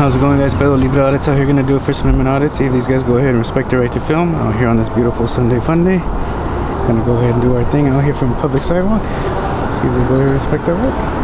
How's it going, guys? Pedro Libre Audits out here, gonna do a First Amendment audit, see if these guys go ahead and respect their right to film out here on this beautiful Sunday fun day. Gonna go ahead and do our thing out here from public sidewalk. See if they go ahead and respect their right.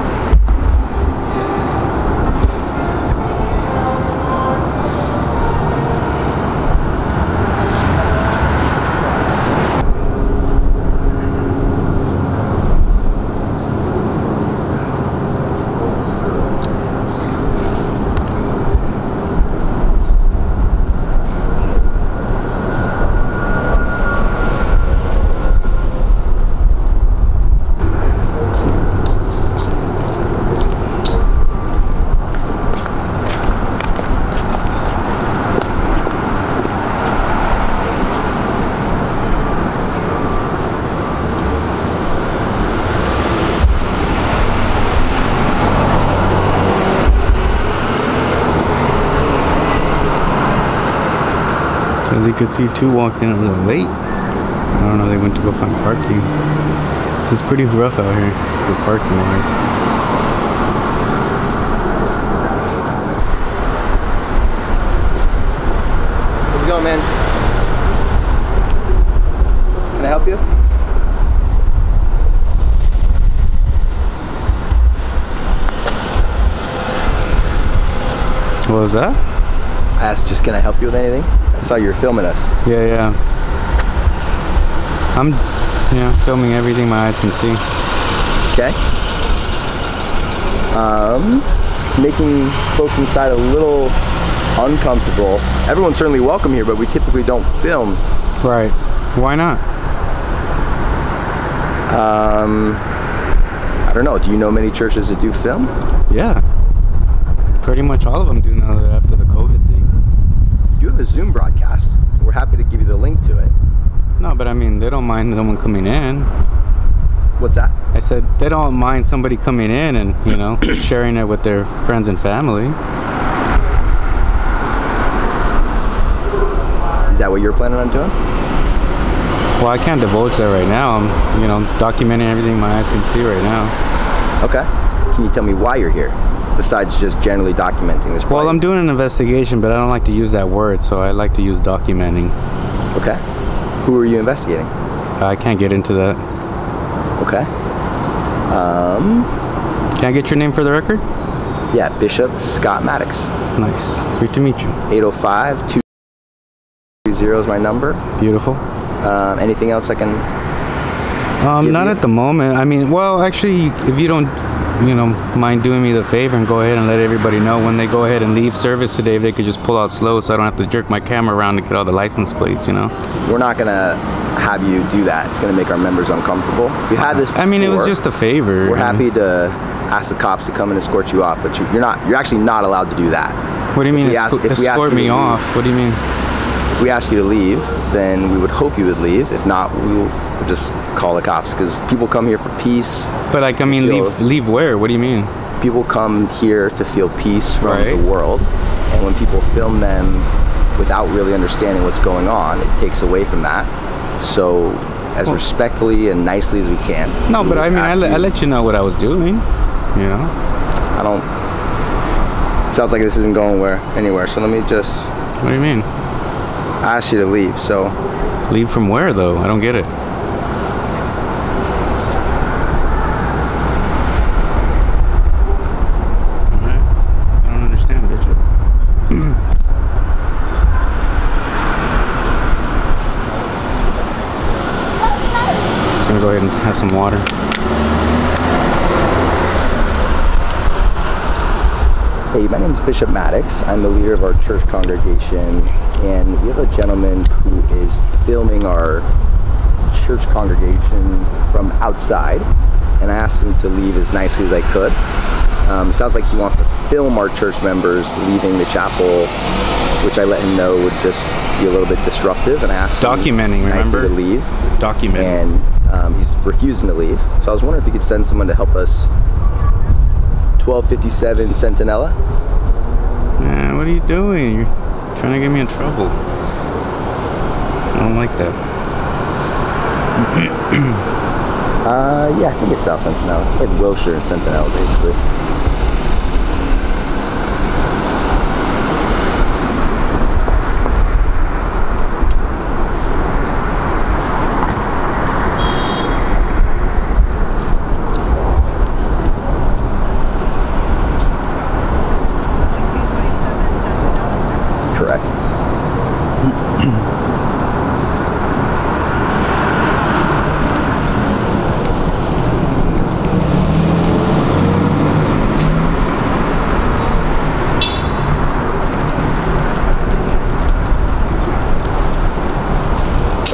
As you can see, two walked in a little late. I don't know, they went to go find parking. So it's pretty rough out here for parking wise. How's it going, man? Can I help you? What was that? I asked just, can I help you with anything? I saw you were filming us. Yeah. I'm filming everything my eyes can see. Okay. Making folks inside a little uncomfortable. Everyone's certainly welcome here, but we typically don't film. Right. Why not? I don't know. Do you know many churches that do film? Yeah. Pretty much all of them do now that after the COVID thing. You have a Zoom broadcast. We're happy to give you the link to it. No, but I mean, they don't mind someone coming in. What's that? I said they don't mind somebody coming in and, you know, sharing it with their friends and family. Is that what you're planning on doing? Well, I can't divulge that right now. I'm, you know, documenting everything my eyes can see right now. Okay. Can you tell me why you're here? Besides just generally documenting this play. Well, I'm doing an investigation, but I don't like to use that word, so I like to use documenting. Okay. Who are you investigating? I can't get into that. Okay. Can I get your name for the record? Yeah, Bishop Scott Maddox. Nice. Great to meet you. 805-230 is my number. Beautiful. Anything else I can give not you? At the moment. I mean, well, actually, if you don't, you know, mind doing me the favor and go ahead and let everybody know when they go ahead and leave service today, if they could just pull out slow so I don't have to jerk my camera around to get all the license plates, you know? We're not gonna have you do that. It's gonna make our members uncomfortable. We had this before. I mean, it was just a favor. We're happy to ask the cops to come and escort you off, but you're actually not allowed to do that. What do you mean escort me off? What do you mean? If we ask you to leave, then we would hope you would leave. If not, we'll just call the cops, because people come here for peace. But like, I mean, leave where? What do you mean? People come here to feel peace from the world, and when people film them without really understanding what's going on, it takes away from that. So, as respectfully and nicely as we can. No, but I mean, I let you know what I was doing. You know, I don't. Sounds like this isn't going anywhere. So let me just. What do you mean? I asked you to leave, so. Leave from where, though? I don't get it. Alright. I don't understand, Bishop. Just gonna go ahead and have some water. Hey, my name is Bishop Maddox. I'm the leader of our church congregation, and we have a gentleman who is filming our church congregation from outside, and I asked him to leave as nicely as I could. Sounds like he wants to film our church members leaving the chapel, which I let him know would just be a little bit disruptive, and I asked him nicely to leave. Documenting. And he's refusing to leave, so I was wondering if you could send someone to help us. 1257 Centinela. Man, what are you doing? You're trying to get me in trouble. I don't like that. Yeah, I think it's South Centinela. It's like Wilshire and Centinela, basically.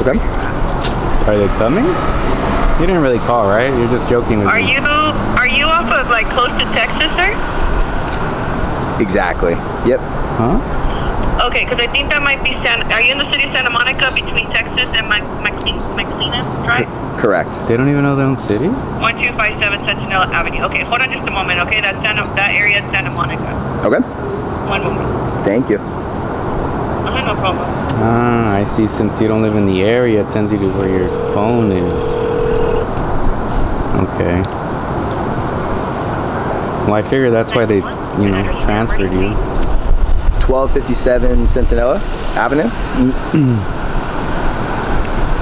Okay. Are they coming? You didn't really call, right? You're just joking with me. Are you off of, like, close to Texas, sir? Exactly. Yep. Huh? Okay, because I think that might be Are you in the city of Santa Monica between Texas and Maquina Drive? Correct. They don't even know their own city? 1257 Centinela Avenue. Okay, hold on just a moment, okay? That area is Santa Monica. Okay. One moment. Thank you. No problem. Ah, I see. Since you don't live in the area, it sends you to where your phone is. Okay. Well, I figure that's why they, you know, transferred you. 1257 Centinela Avenue.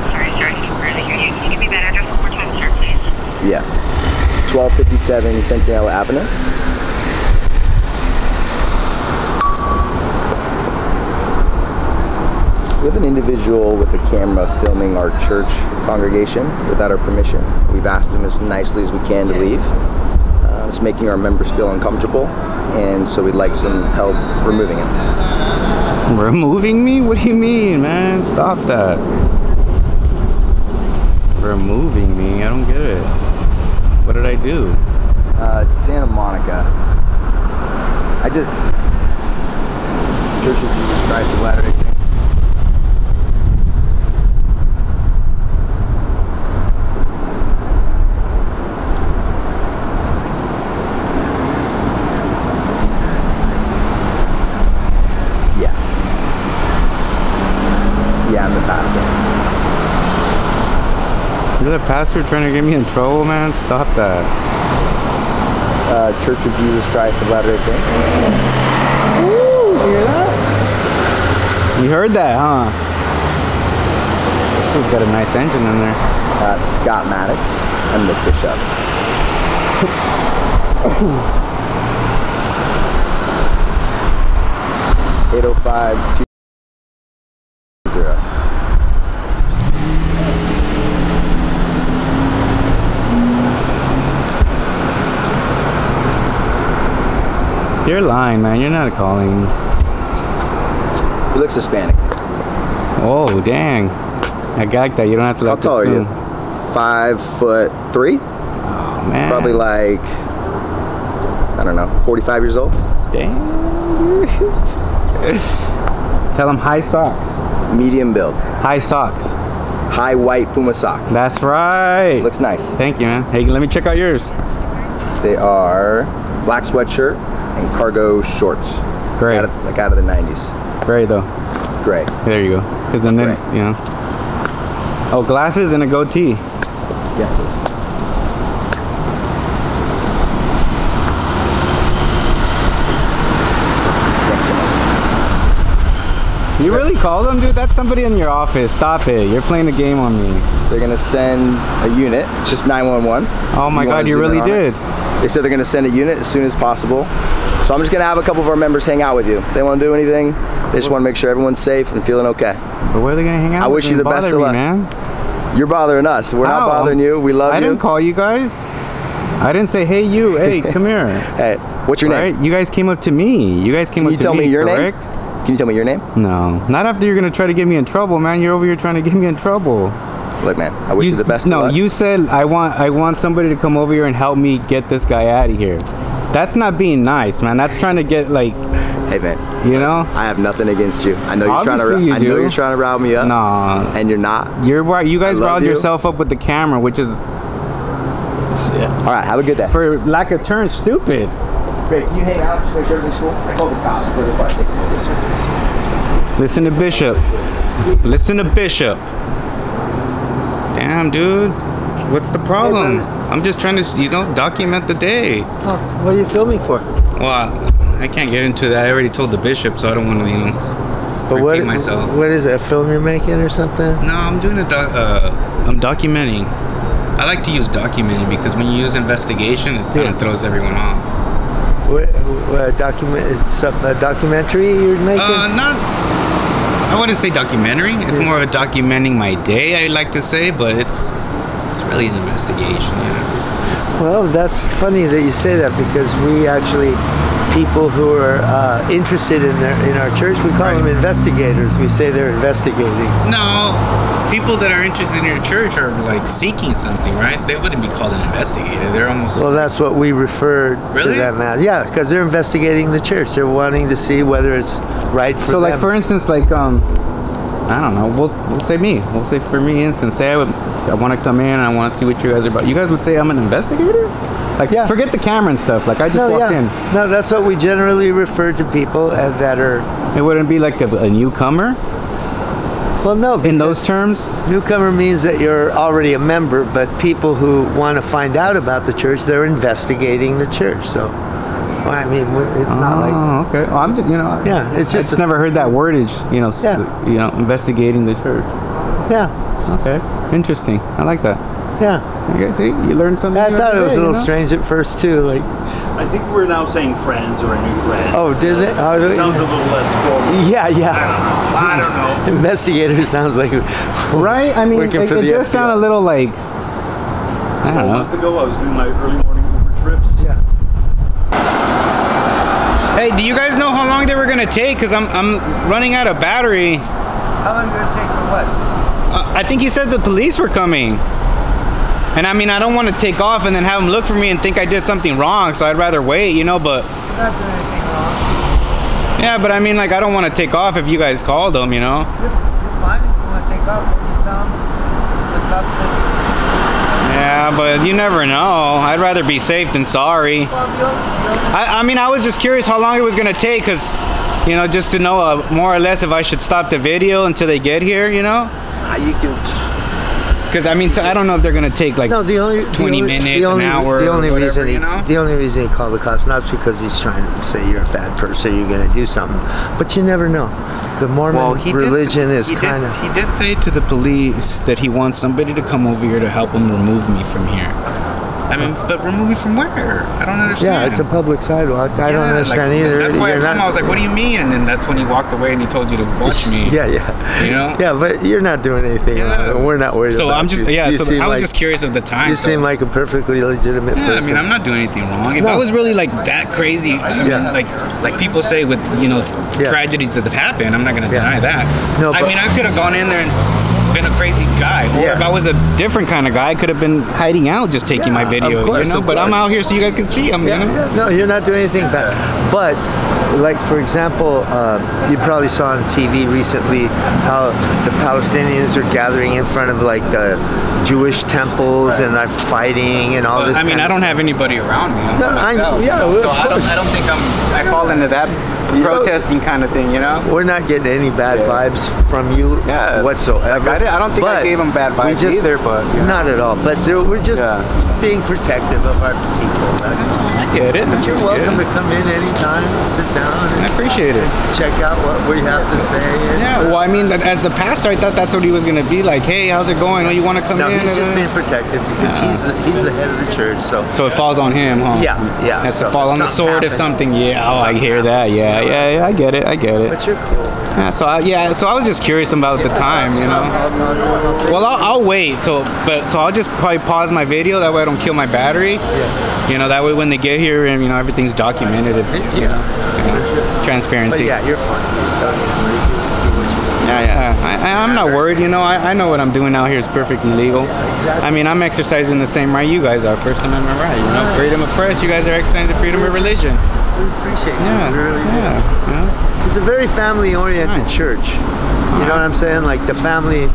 Sorry, sir. I can barely hear you. Can you give me that address one more time, sir, please? Yeah. 1257 Centinela Avenue. We have an individual with a camera filming our church congregation without our permission. We've asked him as nicely as we can to leave. It's making our members feel uncomfortable, and so we'd like some help removing him. Removing me? What do you mean, man? Stop that. Removing me? I don't get it. What did I do? It's Santa Monica. Church of Jesus Christ of Latter-day Saints. You're the pastor trying to get me in trouble, man? Stop that. Church of Jesus Christ of Latter-day Saints. Ooh, you hear that? You heard that, huh? He's got a nice engine in there. Scott Maddox. I'm the bishop. Oh. 805-2. You're lying, man. You're not calling. He looks Hispanic. Oh, dang. I got that. You don't have to look. How tall are you? 5'3". Oh, man. Probably like, I don't know, 45 years old. Dang. Tell him high socks. Medium build. High socks. High white Puma socks. That's right. Looks nice. Thank you, man. Hey, let me check out yours. They are black sweatshirt and cargo shorts. Great. Like out of the 90s. Gray though. Gray. There you go. Because then, you know. Oh, glasses and a goatee. Yes, please. Thanks so much. You really called them, dude? That's somebody in your office. Stop it. You're playing a game on me. They're going to send a unit. It's just 911. Oh my God, you really did. They said they're going to send a unit as soon as possible. So I'm just going to have a couple of our members hang out with you. They want to do anything. They just want to make sure everyone's safe and feeling okay. But where are they going to hang out? I wish you the best of luck, man. You're bothering us. We're not bothering you. We love you. I didn't call you guys. I didn't say, hey, you. Hey, come here. Hey, what's your name? You guys came up to me. You guys came up to me. Can you tell me your name? Can you tell me your name? No. Not after you're going to try to get me in trouble, man. You're over here trying to get me in trouble. Look, man, I wish you the best of luck. No, you said I want somebody to come over here and help me get this guy out of here. That's not being nice, man. That's trying to get, like, hey, man, you know, I have nothing against you. I know you're trying to rile me up. Nah, and you're not. You're right. You guys riled yourself up with the camera, which is all right. Have a good day. For lack of turn, stupid. Great. You hang out. Just make sure everything's cool. I call the cops for the fight. Listen to Bishop. Listen to Bishop. Damn, dude. What's the problem? Hey, I'm just trying to, you know, document the day. Oh, what are you filming for? Well, I can't get into that. I already told the bishop, so I don't want to, you know, repeat myself. What is it, a film you're making or something? No, I'm doing a I'm documenting. I like to use documenting because when you use investigation, it kind of throws everyone off. What a documentary you're making? I wouldn't say documentary. It's more of a documenting my day, I like to say, but it's really an investigation. You know? Well, that's funny that you say that because we actually people who are interested in our church. We call them investigators. We say they're investigating. No, people that are interested in your church are like seeking something, right? They wouldn't be called an investigator. They're almost... Well, that's what we refer to them as. Yeah, because they're investigating the church. They're wanting to see whether it's right for them. So, like, for instance, like, I don't know, we'll say me. We'll say, for me, instance, say I want to come in and I want to see what you guys are about. You guys would say I'm an investigator? Like, yeah. Forget the camera and stuff. Like, I just walked in. No, that's what we generally refer to people that are... It wouldn't be like a newcomer? Well, no. In those terms? Newcomer means that you're already a member, but people who want to find out about the church, they're investigating the church, so... Well, I mean, it's not like... okay. Well, I'm just, you know... Yeah, it's just... I just never heard that wordage, you know, you know, investigating the church. Yeah. Okay. Interesting. I like that. Yeah. Okay, see, you learned something. I thought it was a little strange at first, too, like... I think we're now saying friends or a new friend. Oh, did it? It sounds a little less formal. Yeah, yeah. I don't know. Investigator sounds like... Right? I mean, it does sound a little like... I don't know. A month ago, I was doing my early morning Uber trips. Yeah. Hey, do you guys know how long they were gonna take? Cause I'm running out of battery. How long is it gonna take for what? I think he said the police were coming. And I mean, I don't want to take off and then have them look for me and think I did something wrong. So I'd rather wait, you know. But you're not doing anything wrong. Yeah, but I mean, like, I don't want to take off if you guys called them, you know. You're fine if you want to take off. Just tell them the cop thing. Yeah, but you never know. I'd rather be safe than sorry. Well, I mean, I was just curious how long it was gonna take, cause, you know, just to know more or less if I should stop the video until they get here, you know. You can. Because I mean, so I don't know if they're gonna take like 20 minutes, an hour. The only reason he called the cops, not because he's trying to say you're a bad person, you're gonna do something, but you never know. The Mormon religion is kind of. He did say to the police that he wants somebody to come over here to help him remove me from here. I mean, but remove me from where? I don't understand. Yeah, it's a public sidewalk. I don't understand either. That's why I was like, what do you mean? And then that's when he walked away and he told you to watch me. Yeah, yeah. You know? Yeah, but you're not doing anything wrong. We're not worried about you. So I was just curious of the time. You seem like a perfectly legitimate person. Yeah, I mean, I'm not doing anything wrong. If I was really like that crazy, like people say with, you know, tragedies that have happened, I'm not going to deny that. No, I mean, I could have gone in there and been a crazy guy, or if I was a different kind of guy, I could have been hiding out, just taking my video, you know. But I'm out here so you guys can see. No, you're not doing anything bad. But like, for example, you probably saw on TV recently how the Palestinians are gathering in front of like the Jewish temples and are fighting and all this. I mean, I don't have anybody around me. No, I don't think I fall into that protesting kind of thing, you know. We're not getting any bad vibes from you whatsoever. I don't think I gave them bad vibes either, but not at all. But we're just being protective of our people. That's all. I get it. But you're welcome to come in anytime and sit down. And I appreciate it. Check out what we have to say. Yeah. Well, I mean, as the pastor, I thought that's what he was going to be like. Hey, how's it going? Oh, you want to come in? No, he's just being protective because he's the head of the church. So it falls on him, huh? Yeah, yeah. Has to fall on the sword if something. Yeah. Oh, I hear that. Yeah. Yeah, I get it. I get it. But you're cool. Yeah, so I was just curious about the time, you know. Well, I'll wait. So I'll just probably pause my video. That way I don't kill my battery. Yeah. You know, that way when they get here, and you know, everything's documented. You know, transparency. But yeah, you're fine. I'm not worried. You know, I know what I'm doing out here is perfectly legal. Yeah, exactly. I mean, I'm exercising the same right you guys are. First Amendment right. You know, freedom of press. You guys are exercising the freedom of religion. We appreciate you. We really do. It's a very family-oriented church. You know what I'm saying? Like, the family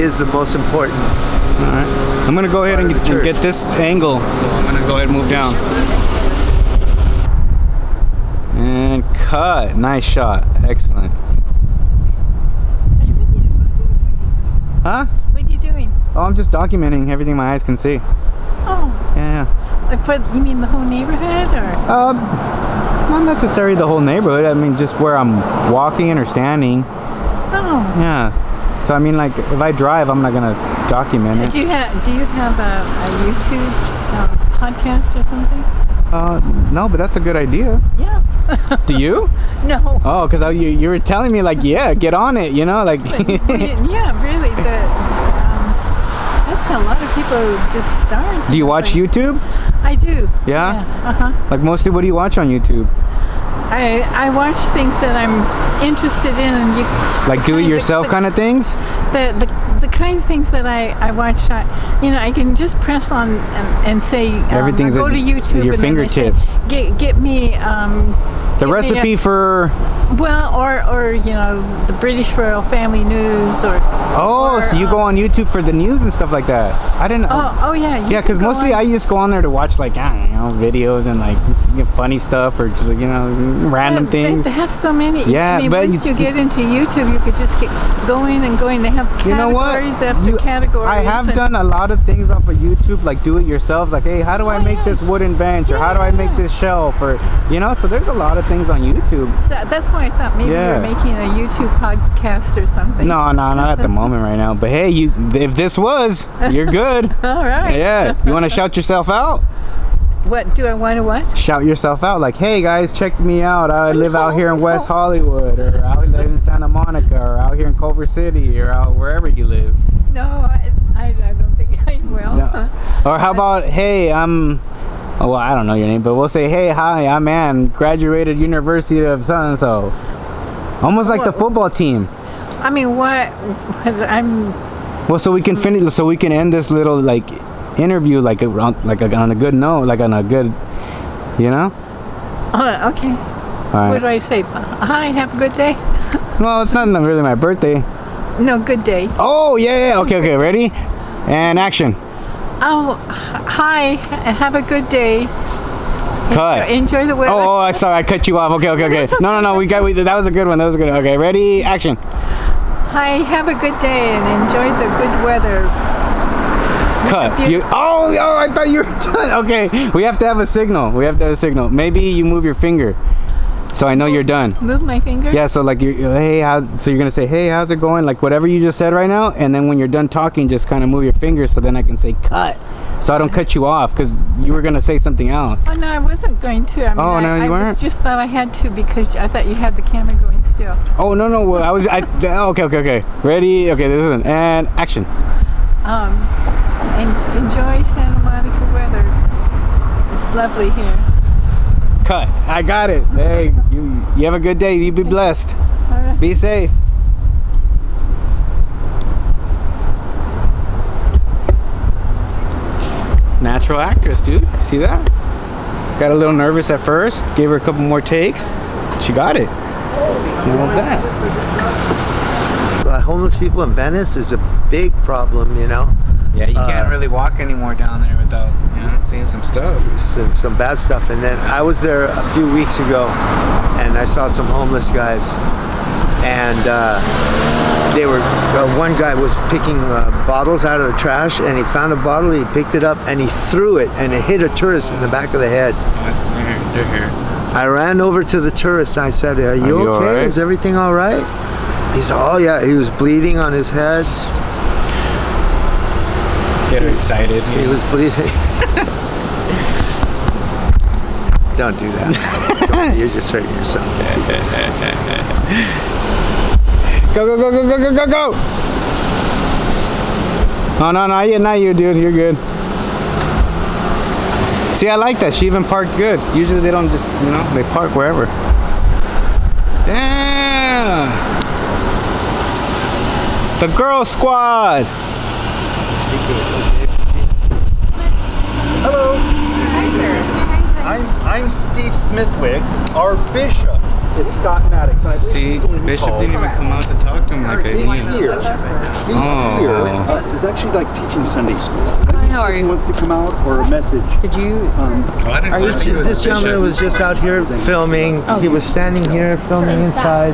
is the most important. All right. I'm going to go ahead and get this angle. So I'm going to go ahead and move down. And cut. Nice shot. Excellent. Huh? What are you doing? Oh, I'm just documenting everything my eyes can see. Oh. Yeah. For, you mean the whole neighborhood, or? Not necessarily the whole neighborhood. I mean, just where I'm walking or standing. Oh. Yeah. So I mean, like, if I drive, I'm not gonna document it. Do you have a YouTube podcast or something? No, but that's a good idea. Yeah. Do you? No. Oh, because you were telling me like, yeah, get on it, you know, like. Yeah, really. That's how a lot of people just start. Do you watch YouTube? I do. Yeah? Yeah. Uh-huh. Like, mostly what do you watch on YouTube? I watch things that I'm interested in, and you like do-it-yourself kind of things. The kind of things that I watch, you know, I can just press on and say, everything's go to YouTube, your fingertips. Say, get me the recipe for. Well, or you know, the British Royal Family News, or so you go on YouTube for the news and stuff like that. I didn't. Oh yeah. Yeah, because mostly I just go on there to watch, like, you know, videos and like funny stuff, or just, you know, random things. They have so many. Yeah, I mean, but once you get into YouTube, you could just keep going and going. They have categories, you know what? After categories. I have done a lot of things off of YouTube, like do-it-yourselves. Like, hey, how do I make this wooden bench, or how do I make this shelf, or you know? So there's a lot of things on YouTube. So that's why. I thought maybe you were making a YouTube podcast or something. No, not at the moment right now. But hey, if this was, you're good. All right. Yeah. You want to shout yourself out? What do I want to what? Shout yourself out. Like, hey guys, check me out. I live out here in West Hollywood, or out in Santa Monica, or out here in Culver City, or out wherever you live. No, I don't think I will. No. Or how about, hey, I'm... well, I don't know your name, but we'll say, hey, hi, I'm Ann, graduated University of so-and-so. Almost like the football team. I mean, well, so we can finish, so we can end this little, like, interview, like on a good note, like on a good, you know? Okay. All right. What do I say? Hi, have a good day? Well, it's not really my birthday. No, good day. Oh, yeah, okay, ready? And action. Oh, hi, have a good day. Cut. Enjoy the weather. Oh, sorry, I cut you off. Okay. No, that was a good one. Okay, ready, action. Hi, have a good day and enjoy the good weather. Cut. Oh, I thought you were done. Okay, we have to have a signal. Maybe you move your finger, so I know you're done. Move my finger? Yeah, so like, so you're going to say, hey, how's it going? Like whatever you just said right now. And then when you're done talking, just kind of move your finger so then I can say cut. So I don't cut you off because you were going to say something else. Oh, no, I wasn't going to. I mean, I just thought I had to because I thought you had the camera going still. Oh, no. Well, okay. Ready? Okay, this is it. And action. Enjoy Santa Monica weather. It's lovely here. Cut. I got it. Hey, you have a good day. You be blessed. All right. Be safe. Natural actress, dude. See that? Got a little nervous at first. Gave her a couple more takes. She got it. What was that? Homeless people in Venice is a big problem, you know. Yeah, you can't really walk anymore down there without, you know, seeing some stuff. Some bad stuff. And then I was there a few weeks ago, and I saw some homeless guys, and they were. One guy was picking bottles out of the trash, and he found a bottle, he picked it up, and he threw it, and it hit a tourist in the back of the head. They're here. I ran over to the tourist, and I said, "Are you okay? All right? Is everything all right?" He said, "Oh yeah." He was bleeding on his head. Get her excited. He was bleeding. Don't do that. You're just hurting yourself. Go. Oh, no, yeah, not you, dude. You're good. See, I like that. She even parked good. Usually they don't just, you know, they park wherever. Damn. The girl squad. Hello. Hi, sir. I'm Steve Smithwick. Our bishop is Scott Maddox. See, Bishop didn't even come out to talk to him like a year. He's here with us. It's actually like teaching Sunday school. Maybe he wants to come out or a message. Did you? This gentleman was just out here filming. He was standing here filming inside.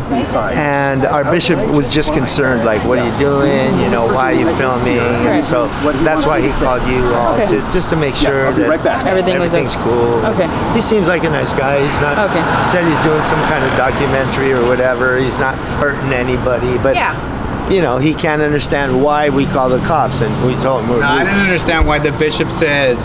And our bishop was just concerned, like, what are you doing? You know, why are you filming? And so that's why he called you all just to make sure that everything's cool. Okay. He seems like a nice guy. He's not. He said he's doing some kind of documentary or whatever. He's not hurting anybody, but you know, he can't understand why we call the cops, and we told him. No, I didn't understand why the bishop said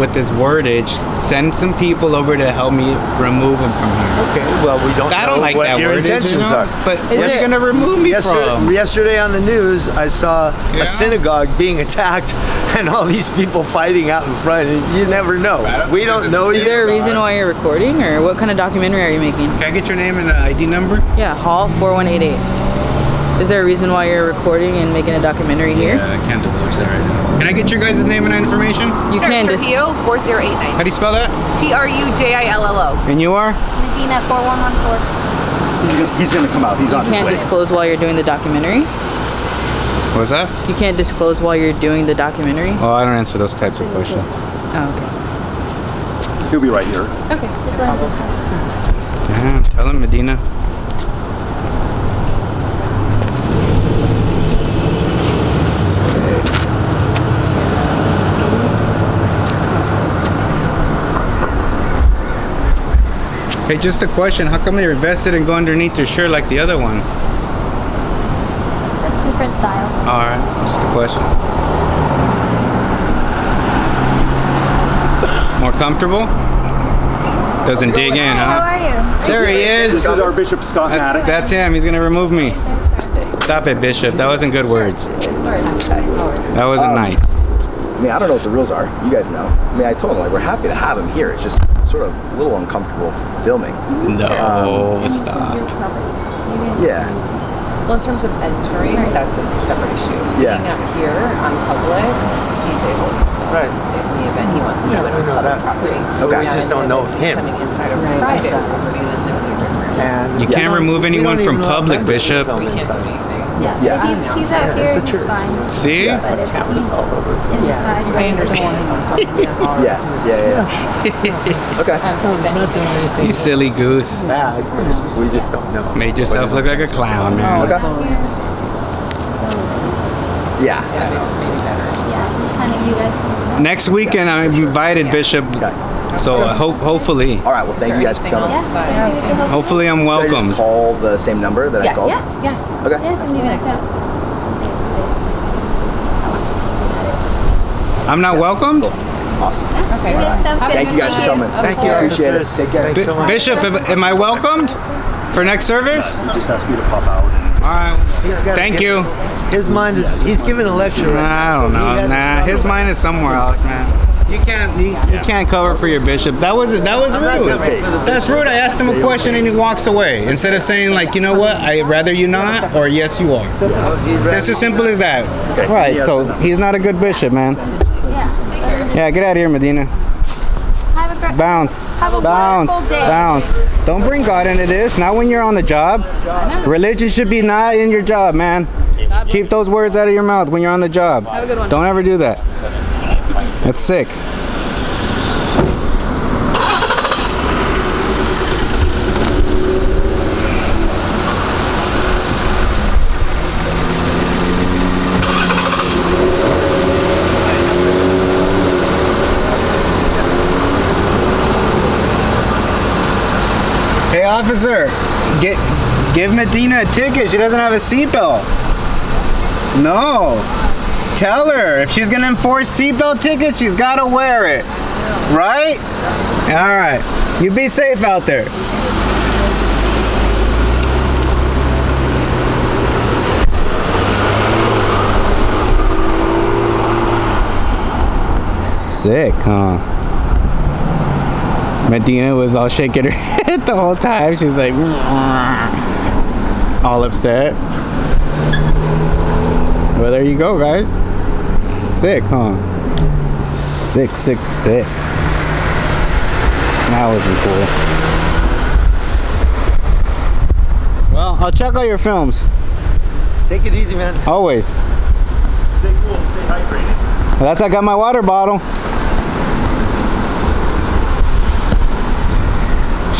with this wordage, send some people over to help me remove him from here. Okay, well, we don't know like what your wordage, intentions are. But yes, you're going to remove me from him. Yesterday on the news, I saw a synagogue being attacked and all these people fighting out in front. You never know. We don't know. Is there a reason why you're recording, or what kind of documentary are you making? Can I get your name and ID number? Yeah, Hall 4188. Is there a reason why you're recording and making a documentary here? Yeah, I can't divulge that right now. Can I get your guys' name and information? You sure, can. Trujillo 4089. How do you spell that? T-R-U-J-I-L-L-O. And you are? Medina 4114. He's gonna come out. He's on his way. You can't disclose while you're doing the documentary? What was that? You can't disclose while you're doing the documentary? Oh, I don't answer those types of questions. Oh, okay. He'll be right here. Okay, just let him do something. Yeah, tell him, Medina. Hey, just a question. How come your vested and go underneath your shirt like the other one? It's a different style. All right, just a question. More comfortable? Doesn't dig in, huh? How are you? There he is. This is our Bishop Scott Maddox. That's him. He's gonna remove me. Stop it, Bishop. That wasn't good words. That wasn't nice. I mean, I don't know what the rules are. You guys know. I mean, I told him, like, we're happy to have him here. It's just sort of a little uncomfortable filming. No, stop. Yeah. Well, in terms of entering, that's a separate issue. Yeah. Being out here on public, he's able to film in the event he wants to do it on other property. Okay. We just don't know him. Inside of private property, then there's a different you can't remove anyone from public, Bishop. We can't do anything. Yeah. He's out here, it's fine. See? Yeah. But it's all over. I understand. Okay. You silly goose. Yeah, we just don't know. Made yourself look like a clown, man. Okay. Yeah. Next weekend, I'm invited, Bishop. So hopefully. All right. Well, thank you guys for coming. Yeah. Hopefully, I'm welcome. Should I just call the same number that I called? Yeah. Yeah. Okay. I'm not welcomed. Cool. Awesome. Okay. Right. Thank you guys for coming. Thank you. Appreciate it. Take care. Thanks so much. Bishop, am I welcomed for next service? Just ask me to pop out. All right. Thank you. His mind is—he's giving a lecture. Right now, I don't know. Nah, his mind is somewhere else, man. You can't, you can't cover for your bishop. That was rude. That's rude. I asked him a question and he walks away instead of saying, like, you know what, I'd rather you not, or yes you are. That's as simple as that. Right. So he's not a good bishop, man. Yeah. Get out of here, Medina. Bounce. Have a bounce. Day. Bounce. Don't bring God into this. Not when you're on the job. Religion should be not in your job, man. Keep those words out of your mouth when you're on the job. Have a good one. Don't ever do that. That's sick. Hey, officer, give Medina a ticket. She doesn't have a seatbelt. No. Tell her, if she's gonna enforce seatbelt tickets, she's gotta wear it, right? All right, you be safe out there. Sick, huh? Medina was all shaking her head the whole time. She's like, all upset. Well, there you go, guys. Sick, huh? Sick, sick, sick. That wasn't cool. Well, I'll check out your films. Take it easy, man. Always. Stay cool and stay hydrated. Well, that's how I got my water bottle.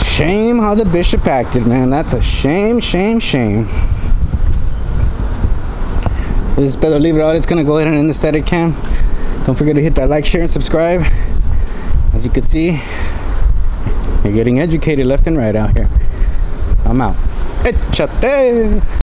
Shame how the bishop acted, man. That's a shame, shame, shame. So this is Pedro Libre Audits. Gonna go ahead and end the static cam. Don't forget to hit that like, share, and subscribe. As you can see, you're getting educated left and right out here. I'm out. Echate!